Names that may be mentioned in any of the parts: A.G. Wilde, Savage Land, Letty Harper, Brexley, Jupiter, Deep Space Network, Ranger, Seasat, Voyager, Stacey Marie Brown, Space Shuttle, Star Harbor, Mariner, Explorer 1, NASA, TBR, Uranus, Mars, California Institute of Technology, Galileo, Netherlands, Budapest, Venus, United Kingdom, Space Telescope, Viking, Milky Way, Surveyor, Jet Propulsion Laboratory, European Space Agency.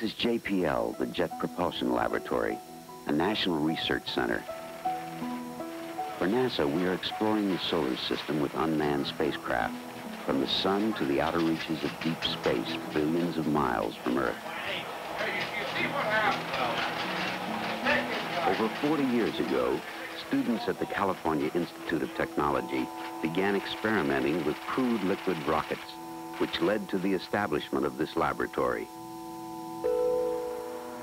This is JPL, the Jet Propulsion Laboratory, a national research center. For NASA, we are exploring the solar system with unmanned spacecraft, from the sun to the outer reaches of deep space, billions of miles from Earth. Over 40 years ago, students at the California Institute of Technology began experimenting with crude liquid rockets, which led to the establishment of this laboratory.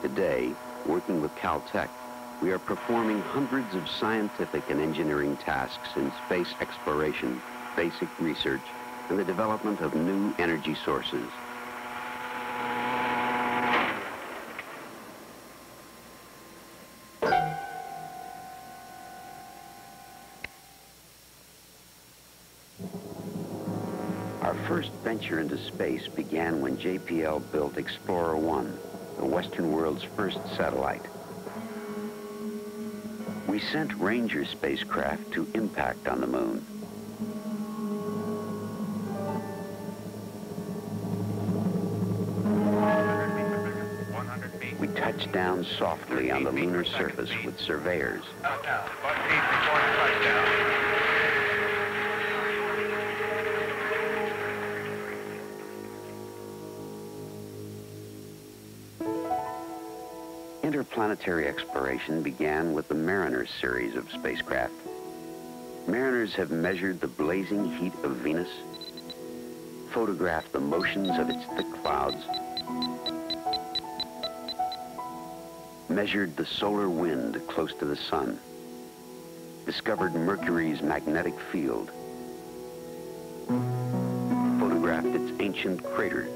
Today, working with Caltech, we are performing hundreds of scientific and engineering tasks in space exploration, basic research, and the development of new energy sources. Our first venture into space began when JPL built Explorer 1, the Western world's first satellite. We sent Ranger spacecraft to impact on the moon. We touched down softly on the lunar surface with surveyors. Interplanetary exploration began with the Mariner series of spacecraft. Mariners have measured the blazing heat of Venus, photographed the motions of its thick clouds, measured the solar wind close to the sun, discovered Mercury's magnetic field, photographed its ancient craters,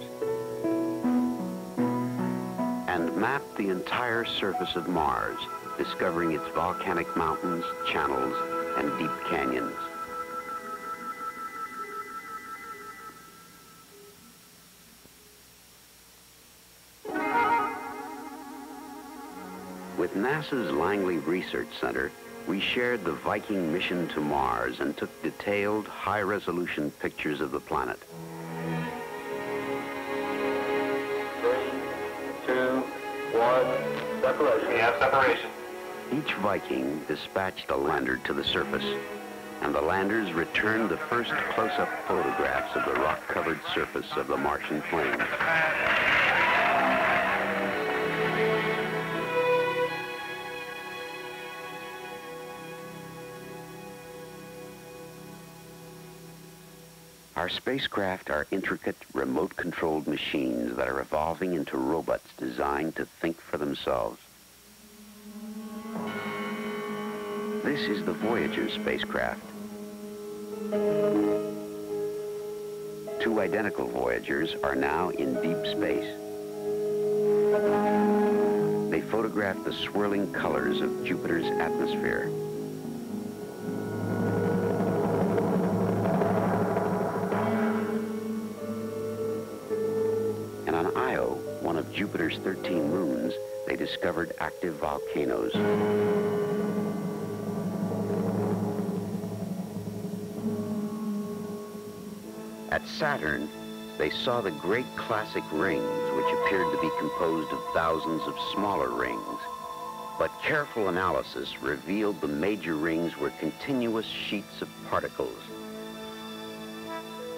and mapped the entire surface of Mars, discovering its volcanic mountains, channels, and deep canyons. With NASA's Langley Research Center, we shared the Viking mission to Mars and took detailed, high-resolution pictures of the planet. We have separation. Each Viking dispatched a lander to the surface, and the landers returned the first close-up photographs of the rock-covered surface of the Martian plain. Our spacecraft are intricate, remote-controlled machines that are evolving into robots designed to think for themselves. This is the Voyager spacecraft. Two identical Voyagers are now in deep space. They photograph the swirling colors of Jupiter's atmosphere. Jupiter's 13 moons, they discovered active volcanoes. At Saturn, they saw the great classic rings, which appeared to be composed of thousands of smaller rings. But careful analysis revealed the major rings were continuous sheets of particles.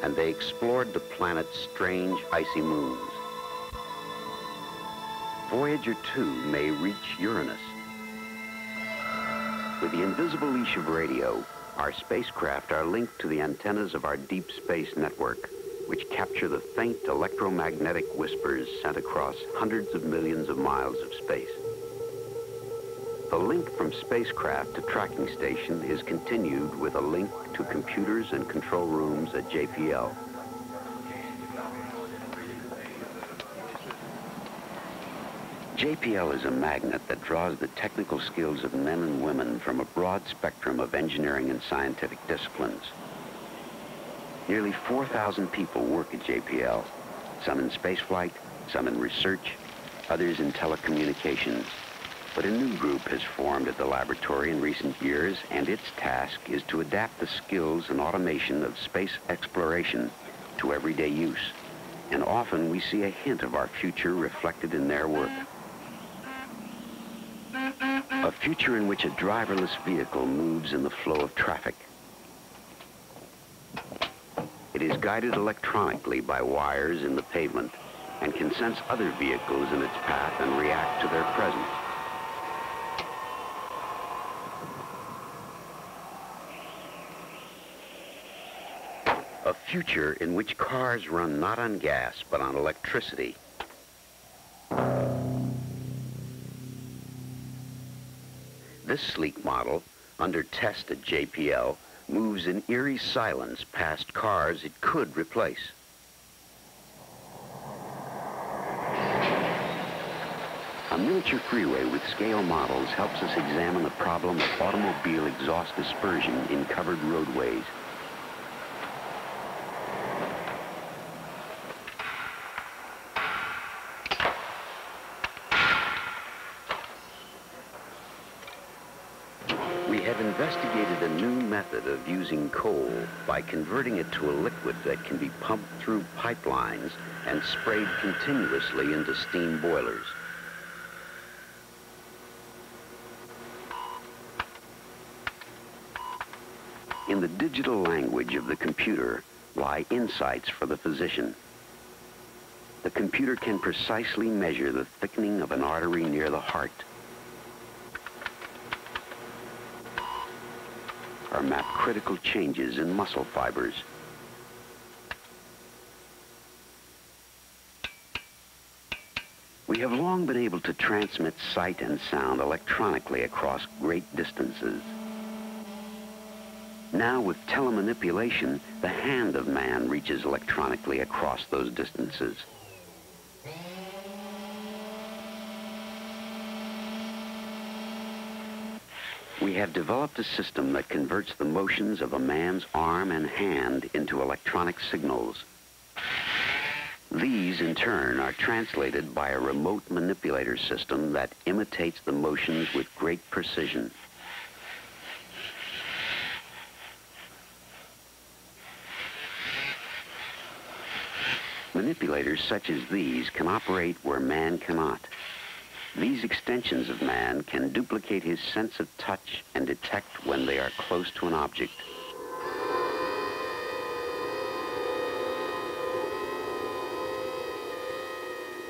And they explored the planet's strange icy moons. Voyager 2 may reach Uranus. With the invisible leash of radio, our spacecraft are linked to the antennas of our deep space network, which capture the faint electromagnetic whispers sent across hundreds of millions of miles of space. The link from spacecraft to tracking station is continued with a link to computers and control rooms at JPL. JPL is a magnet that draws the technical skills of men and women from a broad spectrum of engineering and scientific disciplines. Nearly 4,000 people work at JPL, some in spaceflight, some in research, others in telecommunications. But a new group has formed at the laboratory in recent years, and its task is to adapt the skills and automation of space exploration to everyday use and often we see a hint of our future reflected in their work. A future in which a driverless vehicle moves in the flow of traffic. It is guided electronically by wires in the pavement and can sense other vehicles in its path and react to their presence. A future in which cars run not on gas, but on electricity. This sleek model, under test at JPL, moves in eerie silence past cars it could replace. A miniature freeway with scale models helps us examine the problem of automobile exhaust dispersion in covered roadways. Of using coal by converting it to a liquid that can be pumped through pipelines and sprayed continuously into steam boilers. In the digital language of the computer lie insights for the physician. The computer can precisely measure the thickening of an artery near the heart, or map critical changes in muscle fibers. We have long been able to transmit sight and sound electronically across great distances. Now, with telemanipulation, the hand of man reaches electronically across those distances. We have developed a system that converts the motions of a man's arm and hand into electronic signals. These, in turn, are translated by a remote manipulator system that imitates the motions with great precision. Manipulators such as these can operate where man cannot. These extensions of man can duplicate his sense of touch and detect when they are close to an object.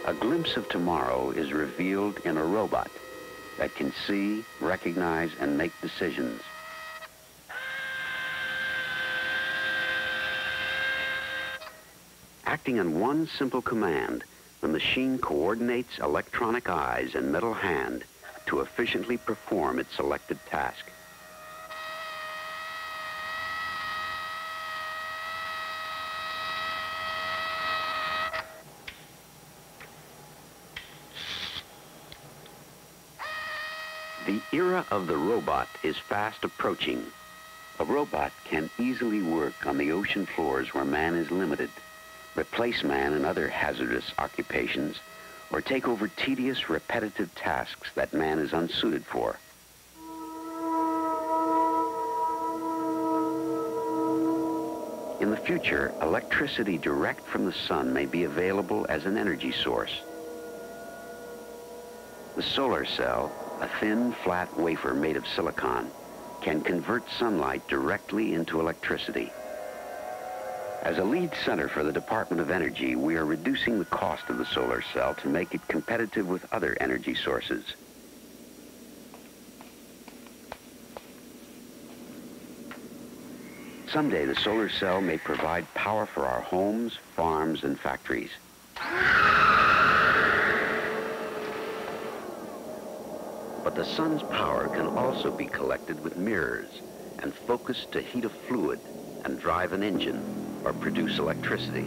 A glimpse of tomorrow is revealed in a robot that can see, recognize, and make decisions. Acting on one simple command, the machine coordinates electronic eyes and metal hand to efficiently perform its selected task. The era of the robot is fast approaching. A robot can easily work on the ocean floors where man is limited, replace man in other hazardous occupations, or take over tedious, repetitive tasks that man is unsuited for. In the future, electricity direct from the sun may be available as an energy source. The solar cell, a thin, flat wafer made of silicon, can convert sunlight directly into electricity. As a lead center for the Department of Energy, we are reducing the cost of the solar cell to make it competitive with other energy sources. Someday, the solar cell may provide power for our homes, farms, and factories. But the sun's power can also be collected with mirrors and focused to heat a fluid and drive an engine, or produce electricity.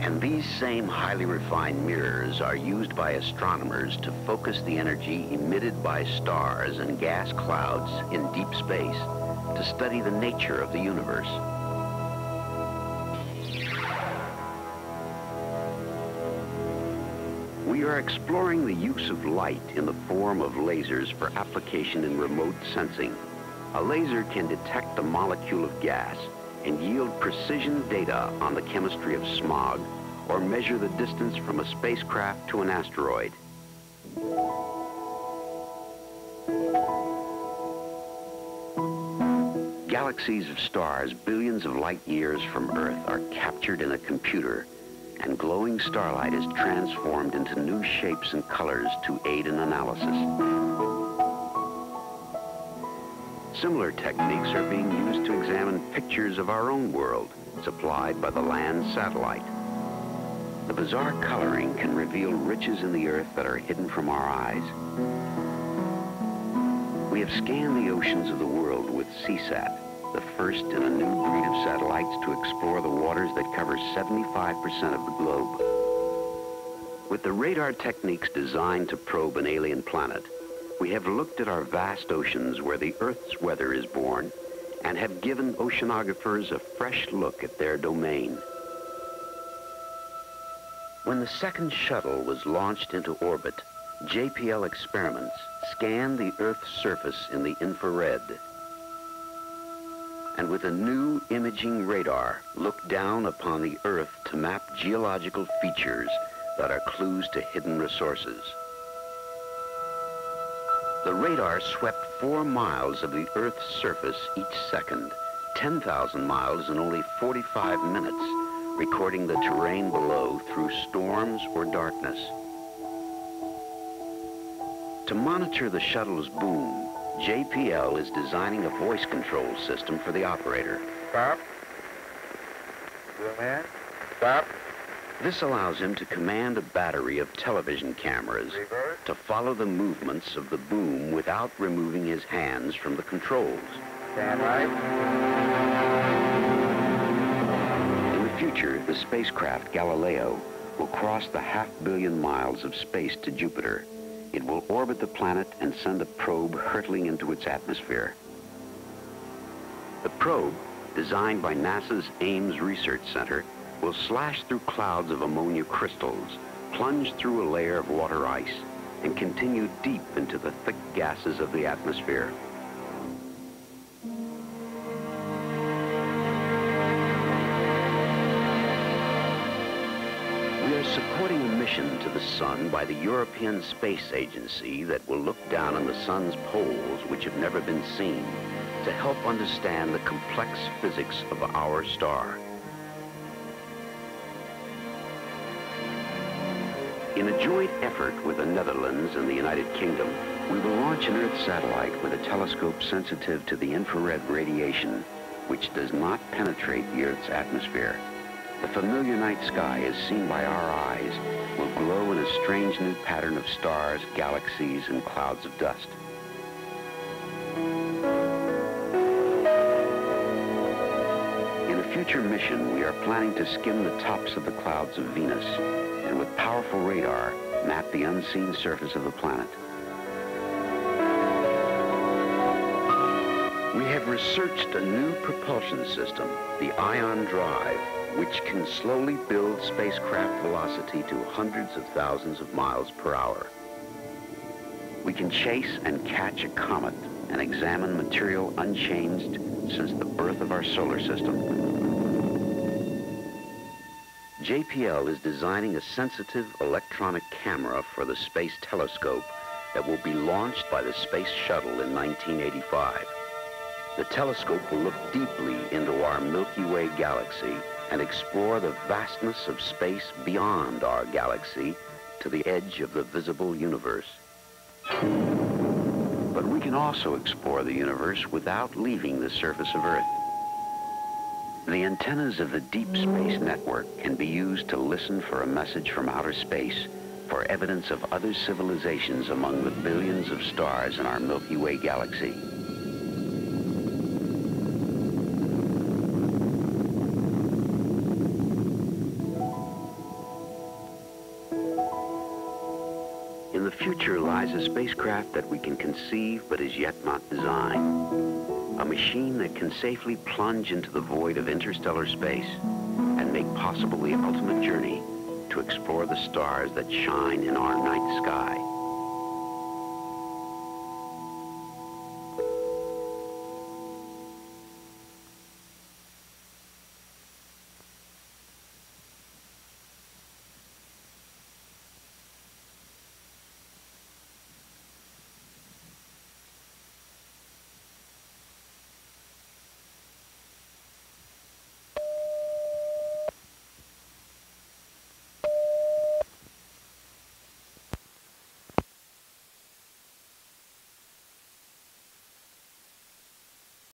And these same highly refined mirrors are used by astronomers to focus the energy emitted by stars and gas clouds in deep space to study the nature of the universe. We are exploring the use of light in the form of lasers for application in remote sensing. A laser can detect a molecule of gas and yield precision data on the chemistry of smog or measure the distance from a spacecraft to an asteroid. Galaxies of stars billions of light years from Earth are captured in a computer, and glowing starlight is transformed into new shapes and colors to aid in analysis. Similar techniques are being used to examine pictures of our own world, supplied by the land satellite. The bizarre coloring can reveal riches in the Earth that are hidden from our eyes. We have scanned the oceans of the world with Seasat, the first in a new breed of satellites to explore the waters that cover 75% of the globe. With the radar techniques designed to probe an alien planet, we have looked at our vast oceans where the Earth's weather is born, and have given oceanographers a fresh look at their domain. When the second shuttle was launched into orbit, JPL experiments scanned the Earth's surface in the infrared, and with a new imaging radar, looked down upon the Earth to map geological features that are clues to hidden resources. The radar swept 4 miles of the Earth's surface each second, 10,000 miles in only 45 minutes, recording the terrain below through storms or darkness. To monitor the shuttle's boom, JPL is designing a voice control system for the operator. Stop. Zoom in. Stop. This allows him to command a battery of television cameras to follow the movements of the boom without removing his hands from the controls. Stand right. In the future, the spacecraft Galileo will cross the 500 billion miles of space to Jupiter. It will orbit the planet and send a probe hurtling into its atmosphere. The probe, designed by NASA's Ames Research Center, will slash through clouds of ammonia crystals, plunge through a layer of water ice, and continue deep into the thick gases of the atmosphere. We are supporting a mission to the Sun by the European Space Agency that will look down on the Sun's poles, which have never been seen, to help understand the complex physics of our star. In a joint effort with the Netherlands and the United Kingdom, we will launch an Earth satellite with a telescope sensitive to the infrared radiation, which does not penetrate the Earth's atmosphere. The familiar night sky, as seen by our eyes, will glow in a strange new pattern of stars, galaxies, and clouds of dust. In a future mission, we are planning to skim the tops of the clouds of Venus, and with powerful radar, map the unseen surface of the planet. We have researched a new propulsion system, the ion drive, which can slowly build spacecraft velocity to hundreds of thousands of miles per hour. We can chase and catch a comet and examine material unchanged since the birth of our solar system. JPL is designing a sensitive electronic camera for the Space Telescope that will be launched by the Space Shuttle in 1985. The telescope will look deeply into our Milky Way galaxy and explore the vastness of space beyond our galaxy to the edge of the visible universe. But we can also explore the universe without leaving the surface of Earth. The antennas of the Deep Space Network can be used to listen for a message from outer space, for evidence of other civilizations among the billions of stars in our Milky Way galaxy. In the future lies a spacecraft that we can conceive but is yet not designed. A machine that can safely plunge into the void of interstellar space and make possible the ultimate journey to explore the stars that shine in our night sky.